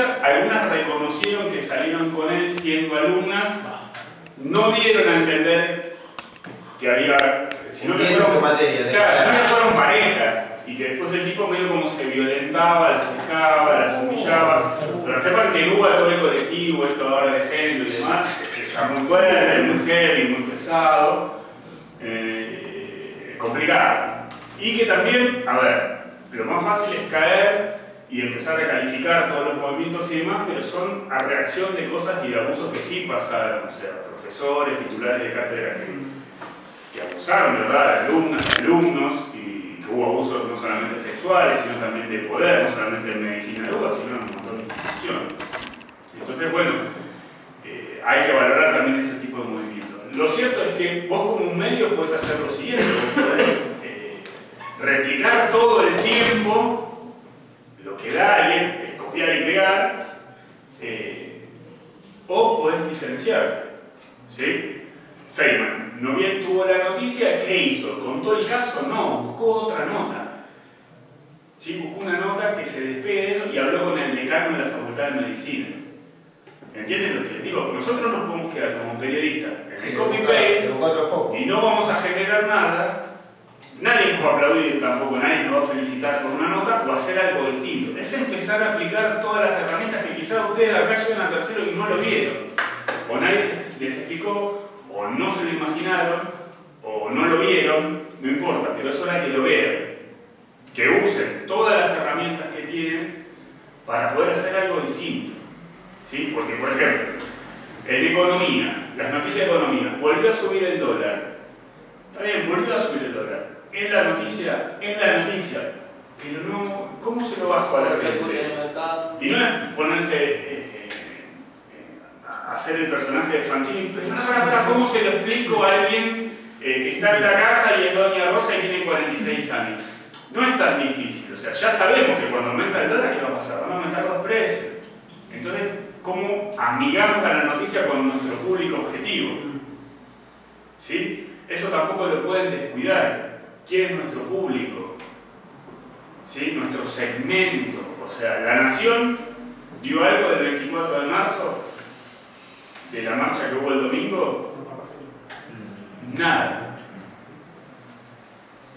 denuncia, algunas reconocieron que salieron con él siendo alumnas, no dieron a entender que había, sino que fueron pareja, y que después el tipo medio como se violentaba, las dejaba, las humillaba. Pero sepan que en Uruguay todo el colectivo, esto ahora de género y demás, está muy fuerte, muy heavy, muy pesado, complicado. Y que también, a ver, lo más fácil es caer y empezar a calificar todos los movimientos y demás, pero son a reacción de cosas y de abusos que sí pasaron, o sea, profesores, titulares de cátedra que abusaron, ¿verdad?, alumnas, alumnos, y que hubo abusos no solamente sexuales, sino también de poder, no solamente en medicina de UBA, sino en un montón de instituciones. Entonces, bueno, hay que valorar también ese tipo de movimientos. Lo cierto es que vos como un medio podés hacer lo siguiente, podés replicar todo el tiempo lo que da alguien, es copiar y pegar, o podés diferenciar, ¿sí? Feynman, no bien tuvo la noticia, ¿qué hizo? ¿Contó el caso? No, buscó otra nota. ¿Sí? Buscó una nota que se despegue de eso y habló con el decano de la Facultad de Medicina. ¿Entienden lo que les digo? Nosotros nos podemos quedar como periodistas en el copy-paste y no vamos a generar nada. Nadie nos va a aplaudir tampoco, nadie nos va a felicitar por una nota o hacer algo distinto. Es empezar a aplicar todas las herramientas que quizás ustedes acá llegan al tercero y no lo vieron. O nadie les explicó, o no se lo imaginaron, o no lo vieron, no importa, pero es hora que lo vean. Que usen todas las herramientas que tienen para poder hacer algo distinto. ¿Sí? Porque, por ejemplo, en economía, las noticias de economía, volvió a subir el dólar. Está bien, volvió a subir el dólar. Es la noticia, pero no, ¿cómo se lo bajo a la gente? Y no es ponerse a hacer el personaje de Fantini, pero ¿cómo se lo explico a alguien que está en la casa y es doña Rosa y tiene 46 años? No es tan difícil, o sea, ya sabemos que cuando aumenta el dólar, ¿qué va a pasar? Van a aumentar los precios. Entonces, ¿cómo amigamos a la noticia con nuestro público objetivo? ¿Sí? Eso tampoco lo pueden descuidar. ¿Quién es nuestro público? ¿Sí? Nuestro segmento. O sea, La Nación dio algo del 24 de marzo, de la marcha que hubo el domingo. Nada.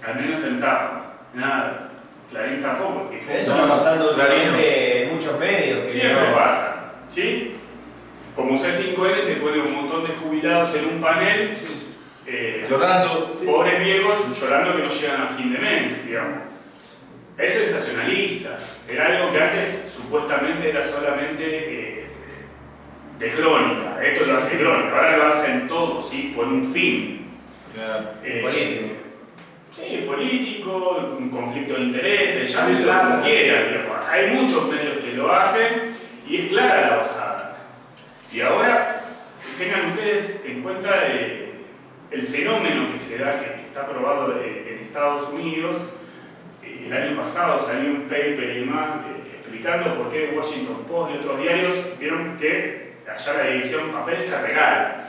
Al menos en tapa. Nada. Clarín tampoco. Eso está pasando últimamente en muchos medios. Siempre pasa. ¿Sí? Como C5N te pone un montón de jubilados en un panel. Sí. Llorando, pobres viejos llorando que no llegan a fin de mes, digamos. Es sensacionalista. Era algo que antes supuestamente era solamente de crónica. Esto lo hace crónica, ahora lo hacen todos, ¿sí? Por un fin. Claro. Político. Sí, político, un conflicto de intereses, llámenlo como quieran. Digamos. Hay muchos medios que lo hacen y es clara la bajada. Y ahora tengan ustedes en cuenta de el fenómeno que se da, que está probado en Estados Unidos. El año pasado salió un paper y demás explicando por qué Washington Post y otros diarios vieron que allá la edición papel se regala.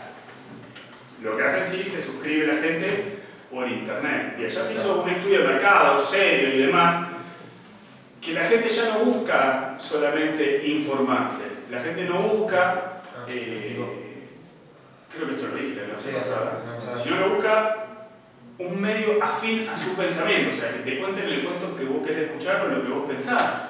Lo que hacen sí se suscribe la gente por internet. Y allá se hizo un estudio de mercado serio y demás, que la gente ya no busca solamente informarse. La gente no busca... creo que esto lo dije la semana pasada. Si uno busca un medio afín a su pensamiento, o sea, que te cuenten el cuento que vos querés escuchar o lo que vos pensás.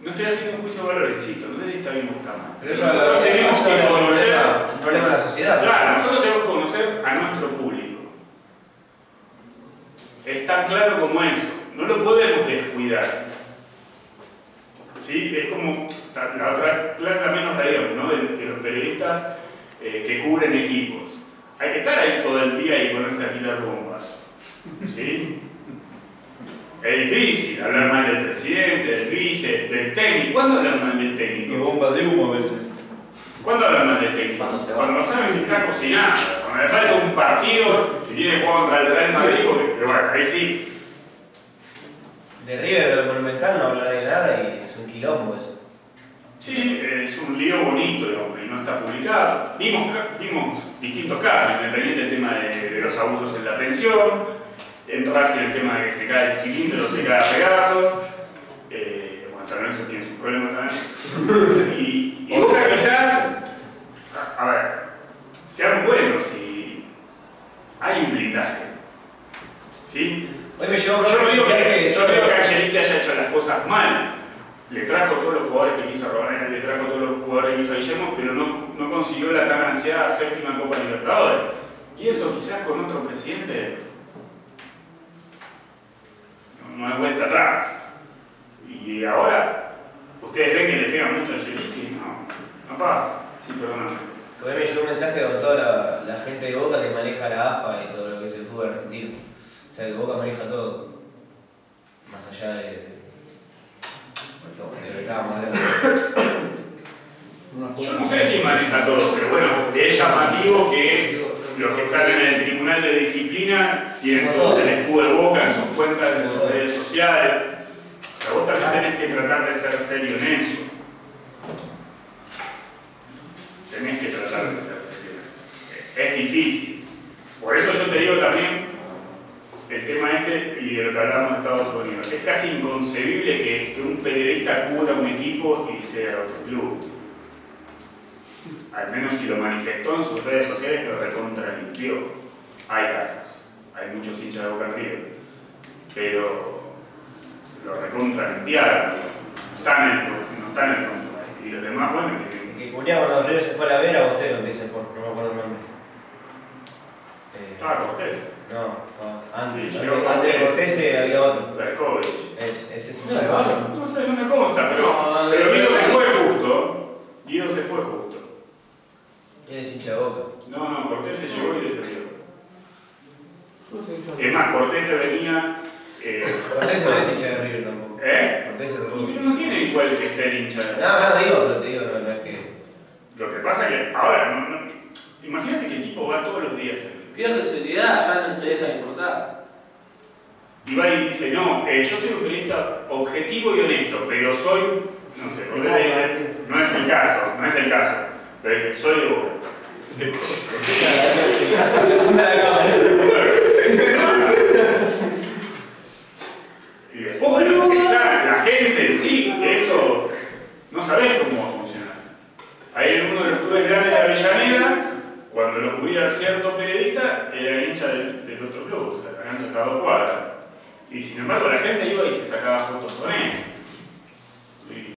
No estoy haciendo un juicio de valor, insisto, no está bien buscado. Pero eso nosotros tenemos que conocer. Un problema de la sociedad. Claro, nosotros tenemos que conocer a nuestro público. Es tan claro como eso. No lo podemos descuidar. ¿Sí? Es como la otra clase, menos la idea, ¿no? De los periodistas que cubren equipos. Hay que estar ahí todo el día y ponerse a tirar bombas. ¿Sí? Es difícil hablar mal del presidente, del vice, del técnico. ¿Cuándo hablan mal del técnico? Y bombas de humo a veces. ¿Cuándo hablan mal del técnico? Cuando saben que está cocinando. Cuando le falta un partido y tiene que jugar contra el Real Madrid, porque bueno, ahí sí. De River, del Monumental, no hablará de nada y es un quilombo eso. Sí, es un lío bonito, digamos, y no está publicado. Vimos distintos casos, independiente del tema de los abusos en la pensión, en Racing el tema de que se cae el cilindro, se cae a Pegaso, San Lorenzo tiene sus problemas también. Y Boca quizás, a ver, sean buenos y hay un blindaje, ¿sí? Yo no digo que Angelici haya hecho las cosas mal. Le trajo todos los jugadores que quiso Robanera, le trajo todos los jugadores que quiso Guillermo, pero no consiguió la tan ansiada séptima Copa Libertadores. Y eso quizás con otro presidente no hay vuelta atrás. Y ahora, ¿ustedes ven que le pegan mucho a Jelicic? No pasa. Sí, perdóname. Hoy me llegó un mensaje de toda la gente de Boca que maneja la AFA y todo lo que es el fútbol argentino. O sea, que Boca maneja todo. Más allá de... Yo no sé si maneja todo, pero bueno, es llamativo que los que están en el Tribunal de Disciplina tienen todos el escudo de Boca en sus cuentas, en sus redes sociales. O sea, vos también tenés que tratar de ser serio en eso. Tenés que tratar de ser serio en eso. Es difícil. Por eso yo te digo también el tema este y de lo que hablamos de Estados Unidos. Es casi inconcebible que un periodista cubra un equipo y sea otro club. Al menos si lo manifestó en sus redes sociales, que lo recontra limpió. Hay casos, hay muchos hinchas de Boca en River, pero lo recontra limpiaron. No están en el control. Y los demás, bueno, que culiaban cuando River se fue a la vera, usted lo dice, no me acuerdo el nombre. Ah, Cortés. No, antes de Cortés y había otro. Berkovich. Ese es un salvador. No sé, no me consta, pero Guido se fue justo. Guido se fue justo. Él es hincha de Boca. No, Cortés se llegó y descendió. Es más, Cortés se venía... Cortés no es hincha de River tampoco. Cortés se venía. No tiene igual que ser hincha de River. No, digo, no es que... Lo que pasa es que ahora... Imagínate que el tipo va todos los días a... Pierde seriedad, ya no te deja importar. Y va y dice, no, yo soy un periodista objetivo y honesto, pero soy, no sé, no es el caso, pero dice, soy de Boca. Y después, bueno, está la gente en sí, que eso no sabés cómo va a funcionar. Ahí en uno de los clubes grandes de Avellaneda, cuando lo cubría cierto periodista, era hincha del otro club, o sea, la cancha estaba a 2 cuadras. Y sin embargo la gente iba y se sacaba fotos con él.